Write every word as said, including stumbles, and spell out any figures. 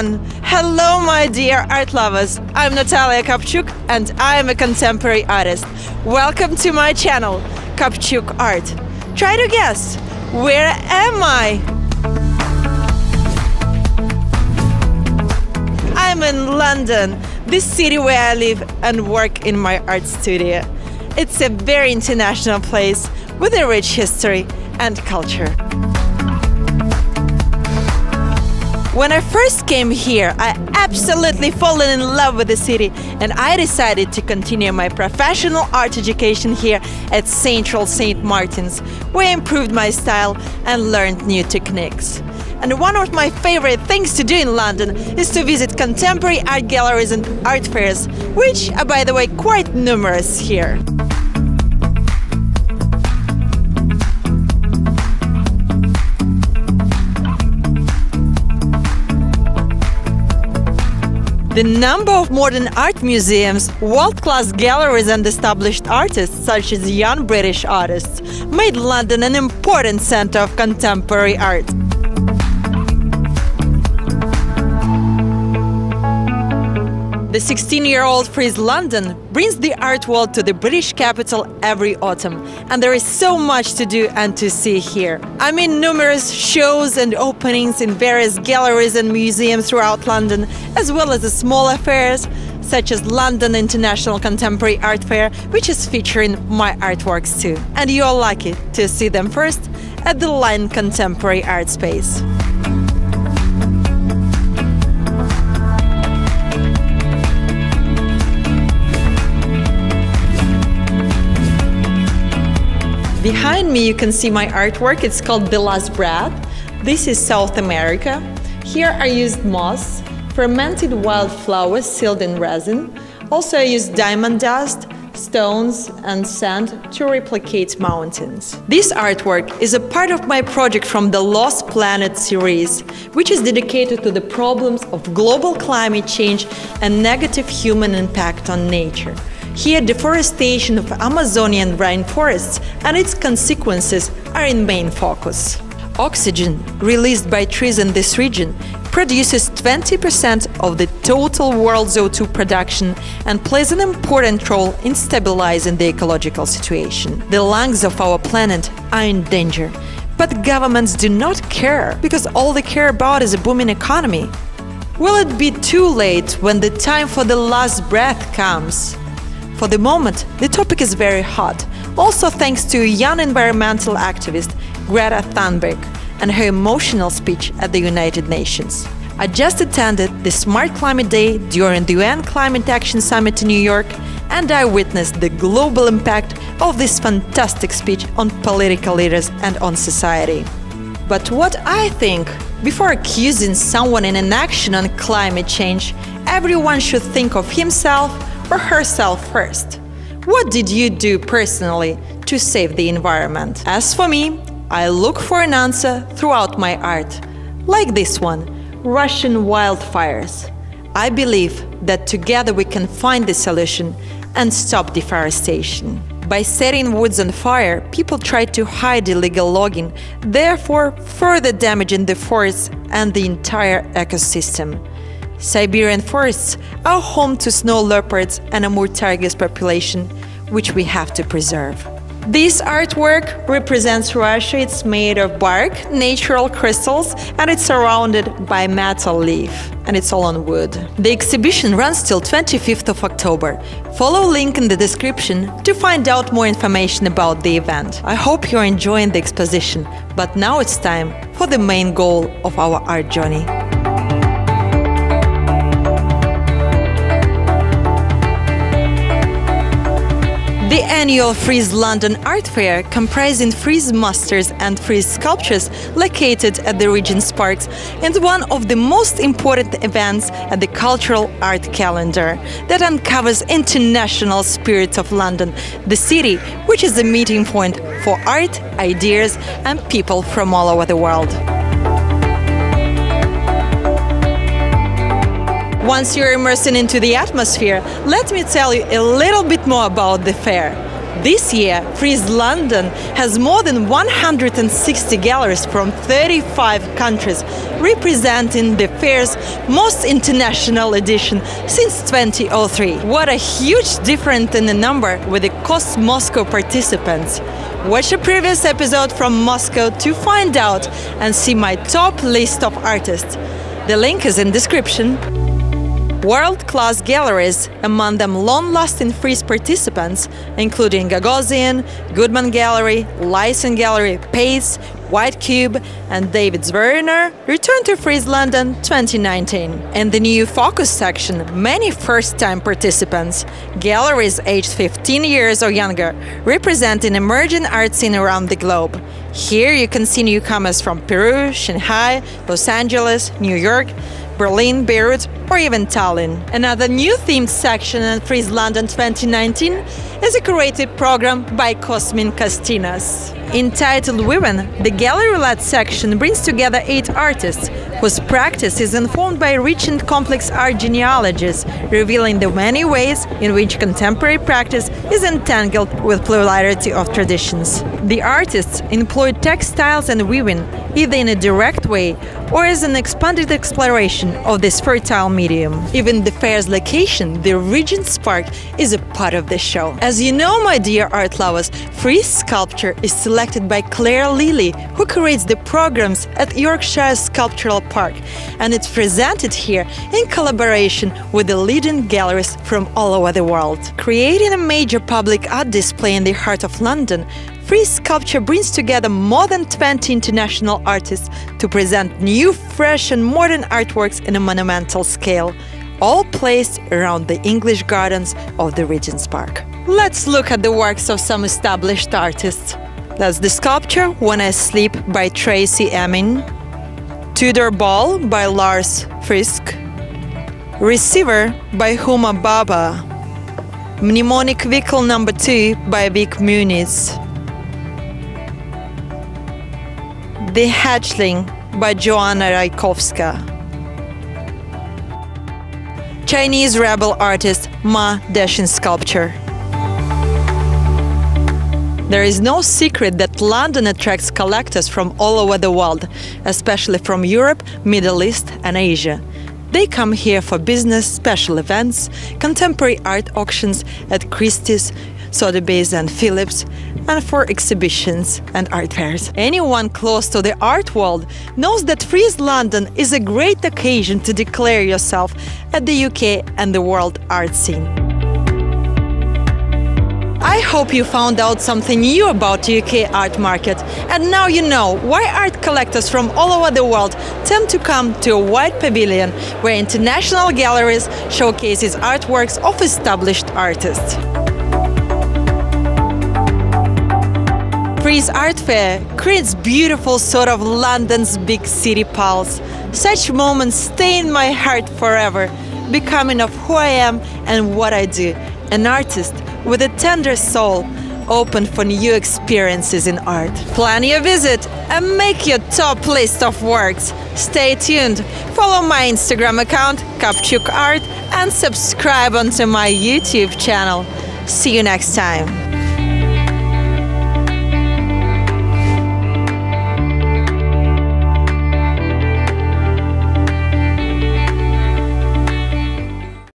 everyone! Hello, my dear art lovers! I'm Natalia Kapchuk and I'm a contemporary artist. Welcome to my channel, Kapchuk Art. Try to guess, where am I? I'm in London, the city where I live and work in my art studio. It's a very international place with a rich history and culture. When I first came here, I absolutely fallen in love with the city and I decided to continue my professional art education here at Central Saint Martins, where I improved my style and learned new techniques. And one of my favorite things to do in London is to visit contemporary art galleries and art fairs, which are, by the way, quite numerous here. The number of modern art museums, world-class galleries and established artists, such as young British artists, made London an important center of contemporary art. The sixteen-year-old Frieze London brings the art world to the British capital every autumn, and there is so much to do and to see here. I mean, numerous shows and openings in various galleries and museums throughout London, as well as the smaller fairs, such as London International Contemporary Art Fair, which is featuring my artworks too. And you're lucky to see them first at the LINE Contemporary Art Space. Behind me you can see my artwork, it's called The Last Breath. This is South America. Here I used moss, fermented wildflowers sealed in resin. Also I used diamond dust, stones and sand to replicate mountains. This artwork is a part of my project from the Lost Planet series, which is dedicated to the problems of global climate change and negative human impact on nature. Here, deforestation of Amazonian rainforests and its consequences are in main focus. Oxygen, released by trees in this region, produces twenty percent of the total world C O two production and plays an important role in stabilizing the ecological situation. The lungs of our planet are in danger, but governments do not care, because all they care about is a booming economy. Will it be too late when the time for the last breath comes? For the moment, the topic is very hot, also thanks to a young environmental activist, Greta Thunberg, and her emotional speech at the United Nations. I just attended the Smart Climate Day during the U N Climate Action Summit in New York, and I witnessed the global impact of this fantastic speech on political leaders and on society. But what I think, before accusing someone in inaction on climate change, everyone should think of himself or herself first. What did you do personally to save the environment? As for me, I look for an answer throughout my art, like this one, Russian wildfires. I believe that together we can find the solution and stop deforestation. By setting woods on fire, people try to hide illegal logging, therefore further damaging the forests and the entire ecosystem. Siberian forests are home to snow leopards and Amur targus population, which we have to preserve. This artwork represents Russia. It's made of bark, natural crystals, and it's surrounded by metal leaf, and it's all on wood. The exhibition runs till twenty-fifth of October. Follow link in the description to find out more information about the event. I hope you're enjoying the exposition, but now it's time for the main goal of our art journey. The annual Frieze London Art Fair, comprising Frieze Masters and Frieze Sculptures located at the Regent's Park, is one of the most important events at the cultural art calendar that uncovers international spirit of London, the city which is the meeting point for art, ideas and people from all over the world. Once you're immersing into the atmosphere, let me tell you a little bit more about the fair. This year, Frieze London has more than one hundred sixty galleries from thirty-five countries, representing the fair's most international edition since two thousand three. What a huge difference in the number with the Cosmo Moscow participants. Watch a previous episode from Moscow to find out and see my top list of artists. The link is in description. World-class galleries, among them long-lasting Frieze participants, including Gagosian, Goodman Gallery, Lyssen Gallery, Pace, White Cube and David Zwirner, returned to Frieze London twenty nineteen. In the new focus section, many first-time participants, galleries aged fifteen years or younger, representing emerging art scene around the globe. Here you can see newcomers from Peru, Shanghai, Los Angeles, New York, Berlin, Beirut, or even Tallinn. Another new themed section in Frieze London twenty nineteen is a curated program by Cosmin Costinas. Entitled Women, the gallery-led section brings together eight artists whose practice is informed by rich and complex art genealogies, revealing the many ways in which contemporary practice is entangled with plurality of traditions. The artists employ textiles and weaving, either in a direct way or as an expanded exploration of this fertile medium. Even the fair's location, the Regent's Park, is a part of the show. As you know, my dear art lovers, Frieze Sculpture is selected by Claire Lilley, who curates the programs at Yorkshire Sculptural Park, and it's presented here in collaboration with the leading galleries from all over the world. Creating a major public art display in the heart of London, Frieze Sculpture brings together more than twenty international artists to present new, fresh and modern artworks in a monumental scale, all placed around the English gardens of the Regent's Park. Let's look at the works of some established artists. That's the sculpture When I Sleep by Tracy Emin, Tudor Ball by Lars Frisk, Receiver by Huma Baba, Mnemonic Vehicle Number two by Vic Muniz, The Hatchling by Joanna Rajkowska. Chinese rebel artist Ma Deshin sculpture. There is no secret that London attracts collectors from all over the world, especially from Europe, Middle East and Asia. They come here for business, special events, contemporary art auctions at Christie's, Sotheby's and Phillips, and for exhibitions and art fairs. Anyone close to the art world knows that Frieze London is a great occasion to declare yourself at the U K and the world art scene. I hope you found out something new about the U K art market, and now you know why art collectors from all over the world tend to come to a wide pavilion where international galleries showcases artworks of established artists. Frieze Art Fair creates beautiful sort of London's big city pulse. Such moments stay in my heart forever, becoming of who I am and what I do, an artist with a tender soul, open for new experiences in art. Plan your visit and make your top list of works. Stay tuned, follow my Instagram account, Kapchuk Art, and subscribe onto my YouTube channel. See you next time.